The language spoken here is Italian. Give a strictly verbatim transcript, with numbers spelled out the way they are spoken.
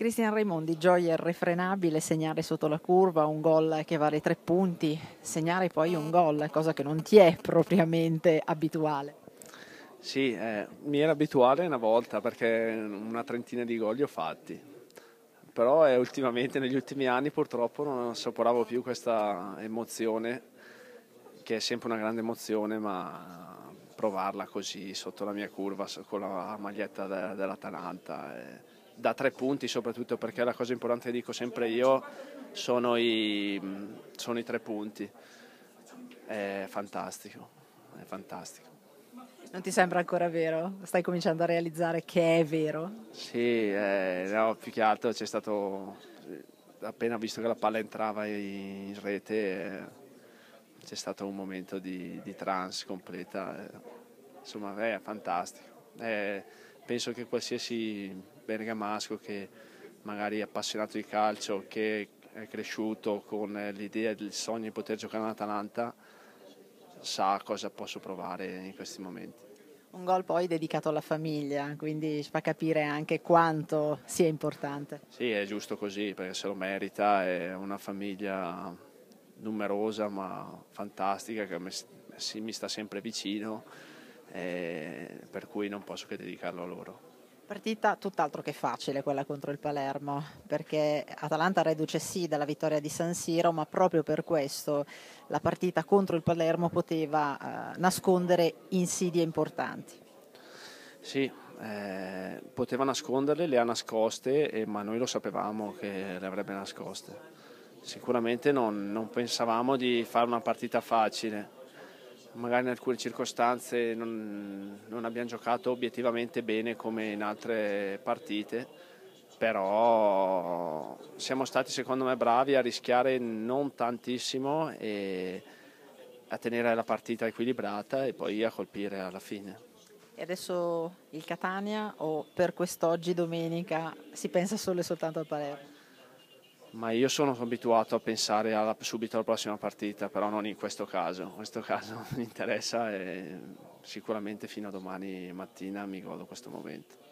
Cristian Raimondi, gioia irrefrenabile, segnare sotto la curva, un gol che vale tre punti, segnare poi un gol, cosa che non ti è propriamente abituale. Sì, eh, mi era abituale una volta perché una trentina di gol li ho fatti, però eh, ultimamente negli ultimi anni purtroppo non assaporavo più questa emozione, che è sempre una grande emozione, ma provarla così sotto la mia curva con la maglietta de- dell'Atalanta... Eh. Da tre punti, soprattutto perché la cosa importante che dico sempre io sono i, sono i tre punti. È fantastico, è fantastico. Non ti sembra ancora vero? Stai cominciando a realizzare che è vero? Sì, eh, no, più che altro c'è stato, appena visto che la palla entrava in rete, eh, c'è stato un momento di, di trance completa. Eh, insomma, eh, è fantastico. Eh, penso che qualsiasi bergamasco che magari è appassionato di calcio, che è cresciuto con l'idea del sogno di poter giocare all'Atalanta, sa cosa posso provare in questi momenti. Un gol poi dedicato alla famiglia, quindi ci fa capire anche quanto sia importante. Sì, è giusto così, perché se lo merita, è una famiglia numerosa ma fantastica che mi sta sempre vicino, per cui non posso che dedicarlo a loro. Partita tutt'altro che facile quella contro il Palermo, perché Atalanta reduce sì dalla vittoria di San Siro, ma proprio per questo la partita contro il Palermo poteva eh, nascondere insidie importanti. Sì, eh, poteva nasconderle, le ha nascoste, eh, ma noi lo sapevamo che le avrebbe nascoste. Sicuramente non, non pensavamo di fare una partita facile. Magari in alcune circostanze non, non abbiamo giocato obiettivamente bene come in altre partite, però siamo stati secondo me bravi a rischiare non tantissimo e a tenere la partita equilibrata e poi a colpire alla fine. E adesso il Catania, o per quest'oggi domenica si pensa solo e soltanto al Palermo? Ma io sono abituato a pensare alla, subito alla prossima partita, però non in questo caso. In questo caso mi interessa e sicuramente fino a domani mattina mi godo questo momento.